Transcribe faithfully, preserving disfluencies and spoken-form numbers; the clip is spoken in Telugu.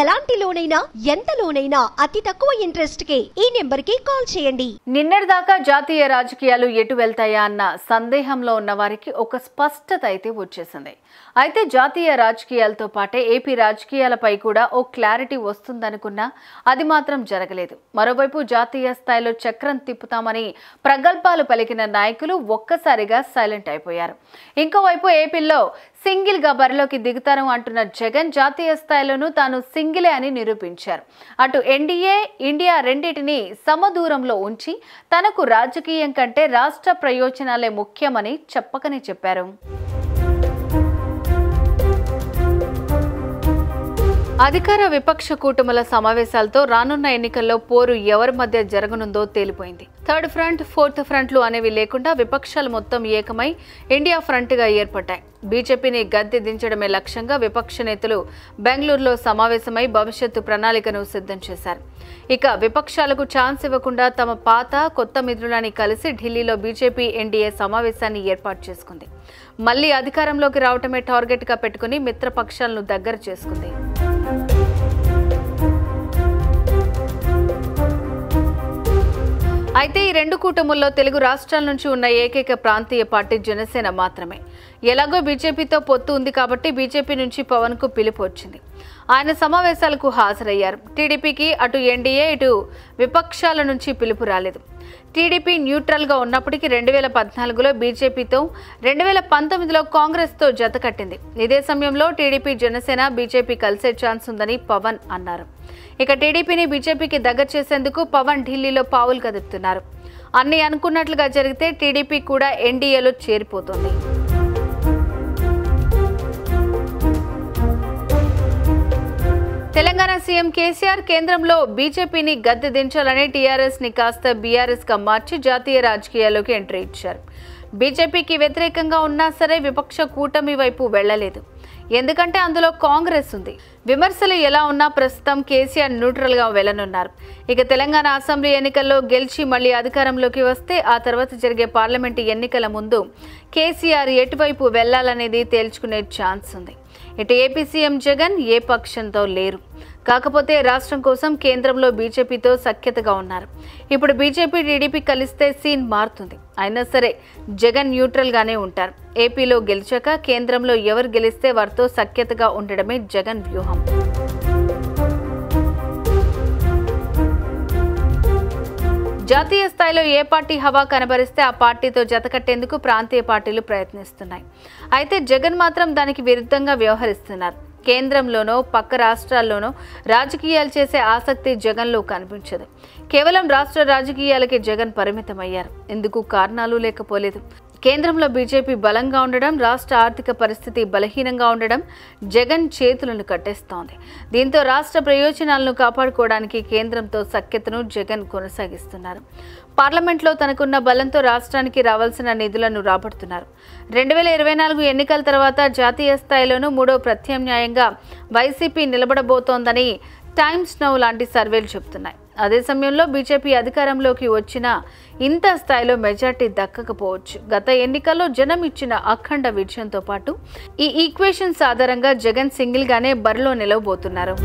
ఎలాంటి లోన్ అయినా ఎంత లోన్ అయినా అతి తక్కువ ఇంట్రెస్ట్ కే ఈ నెంబర్ కి కాల్ చేయండి. నిన్నటిదాకా జాతీయ రాజకీయాలు ఎటు వెళ్తాయా అన్న సందేహంలో ఉన్న వారికి ఒక స్పష్టత అయితే వచ్చేసింది. అయితే జాతీయ రాజకీయాలతో పాటే ఏపీ రాజకీయాలపై కూడా ఓ క్లారిటీ వస్తుందనుకున్నా అది మాత్రం జరగలేదు. మరోవైపు జాతీయ స్థాయిలో చక్రం తిప్పుతామని ప్రగల్భాలు పలికిన నాయకులు ఒక్కసారిగా సైలెంట్ అయిపోయారు. ఇంకోవైపు ఏపీలో సింగిల్ గా బరిలోకి దిగుతారు అంటున్న జగన్ జాతీయ స్థాయిలోనూ తాను సింగిలే అని నిరూపించారు. అటు ఎన్డీఏ ఇండియా రెండింటిని సమదూరంలో ఉంచి తనకు రాజకీయం కంటే రాష్ట్ర ప్రయోజనాలే ముఖ్యమని చెప్పకనే చెప్పారు. అధికార విపక్ష కూటమిల సమావేశాలతో రానున్న ఎన్నికల్లో పోరు ఎవరి మధ్య జరగనుందో తేలిపోయింది. థర్డ్ ఫ్రంట్, ఫోర్త్ ఫ్రంట్లు అనేవి లేకుండా విపక్షాలు మొత్తం ఏకమై ఇండియా ఫ్రంట్గా ఏర్పడ్డాయి. బీజేపీని గద్దె దించడమే లక్ష్యంగా విపక్ష నేతలు బెంగళూరులో సమావేశమై భవిష్యత్తు ప్రణాళికను సిద్ధం చేశారు. ఇక విపక్షాలకు ఛాన్స్ ఇవ్వకుండా తమ పాత కొత్త మిత్రులని కలిసి ఢిల్లీలో బీజేపీ ఎన్డీఏ సమావేశాన్ని ఏర్పాటు చేసుకుంది. మళ్లీ అధికారంలోకి రావటమే టార్గెట్గా పెట్టుకుని మిత్రపక్షాలను దగ్గర చేసుకుంది. అయితే ఈ రెండు కూటముల్లో తెలుగు రాష్ట్రాల నుంచి ఉన్న ఏకైక ప్రాంతీయ పార్టీ జనసేన మాత్రమే. ఎలాగో బీజేపీతో పొత్తు ఉంది కాబట్టి బీజేపీ నుంచి పవన్కు పిలుపు వచ్చింది. ఆయన సమావేశాలకు హాజరయ్యారు. టీడీపీకి అటు ఎన్డీఏ ఇటు విపక్షాల నుంచి పిలుపు రాలేదు. టీడీపీ న్యూట్రల్గా ఉన్నప్పటికీ రెండు వేల పద్నాలుగులో బీజేపీతో, రెండు వేల పంతొమ్మిదిలో కాంగ్రెస్తో జతకట్టింది. ఇదే సమయంలో టీడీపీ జనసేన బీజేపీ కలిసే ఛాన్స్ ఉందని పవన్ అన్నారు. ఇక టీడీపీని బీజేపీకి దగ్గర చేసేందుకు పవన్ ఢిల్లీలో పావులు కదుపుతున్నారు. అన్నీ అనుకున్నట్లుగా జరిగితే టీడీపీ కూడా ఎన్డీఏలో చేరిపోతుంది. తెలంగాణ సీఎం కేసీఆర్ కేంద్రంలో బీజేపీని గద్దె దించాలని టీఆర్ఎస్ ని కాస్త బీఆర్ఎస్గా మార్చి జాతీయ రాజకీయాల్లోకి ఎంట్రీ ఇచ్చారు. బీజేపీకి వ్యతిరేకంగా ఉన్నా సరే విపక్ష కూటమి వైపు వెళ్లలేదు. ఎందుకంటే అందులో కాంగ్రెస్ ఉంది. విమర్శలు ఎలా ఉన్నా ప్రస్తుతం కేసీఆర్ న్యూట్రల్గా వెళ్లనున్నారు. ఇక తెలంగాణ అసెంబ్లీ ఎన్నికల్లో గెలిచి మళ్లీ అధికారంలోకి వస్తే ఆ తర్వాత జరిగే పార్లమెంటు ఎన్నికల ముందు కేసీఆర్ ఎటువైపు వెళ్లాలనేది తేల్చుకునే ఛాన్స్ ఉంది. ఇటు ఏపీ సీఎం జగన్ ఏ పక్షంతో లేరు. కాకపోతే రాష్ట్రం కోసం కేంద్రంలో బీజేపీతో సఖ్యతగా ఉన్నారు. ఇప్పుడు బీజేపీ టీడీపీ కలిస్తే సీన్ మారుతుంది. అయినా సరే జగన్ న్యూట్రల్గానే ఉంటారు. ఏపీలో గెలిచాక కేంద్రంలో ఎవరు గెలిస్తే వారితో సఖ్యతగా ఉండడమే జగన్ వ్యూహం. జాతీయ స్థాయిలో ఏ పార్టీ హవా కనబరిస్తే ఆ పార్టీతో జతకట్టేందుకు ప్రాంతీయ పార్టీలు ప్రయత్నిస్తున్నాయి. అయితే జగన్ మాత్రం దానికి విరుద్ధంగా వ్యవహరిస్తున్నారు. కేంద్రంలోనో పక్క రాష్ట్రాల్లోనో రాజకీయాలు చేసే ఆసక్తి జగన్లో కనిపించదు. కేవలం రాష్ట్ర రాజకీయాలకి జగన్ పరిమితమయ్యారు. ఇందుకు కారణాలు లేకపోలేదు. కేంద్రంలో బీజేపీ బలంగా ఉండడం, రాష్ట్ర ఆర్థిక పరిస్థితి బలహీనంగా ఉండడం జగన్ చేతులను కట్టేస్తోంది. దీంతో రాష్ట్ర ప్రయోజనాలను కాపాడుకోవడానికి కేంద్రంతో సఖ్యతను జగన్ కొనసాగిస్తున్నారు. పార్లమెంట్లో తనకున్న బలంతో రాష్ట్రానికి రావాల్సిన నిధులను రాబడుతున్నారు. రెండు వేల ఇరవై నాలుగు ఎన్నికల తర్వాత జాతీయ స్థాయిలోనూ మూడో ప్రత్యామ్నాయంగా వైసీపీ నిలబడబోతోందని టైమ్స్ నౌ లాంటి సర్వేలు చెబుతున్నాయి. అదే సమయంలో బీజేపీ అధికారంలోకి వచ్చినా ఇంత స్థాయిలో మెజార్టీ దక్కకపోవచ్చు. గత ఎన్నికల్లో జనం ఇచ్చిన అఖండ విజయంతో పాటు ఈ ఈక్వేషన్స్ ఆధారంగా జగన్ సింగిల్గానే బరిలో నిలవబోతున్నారు.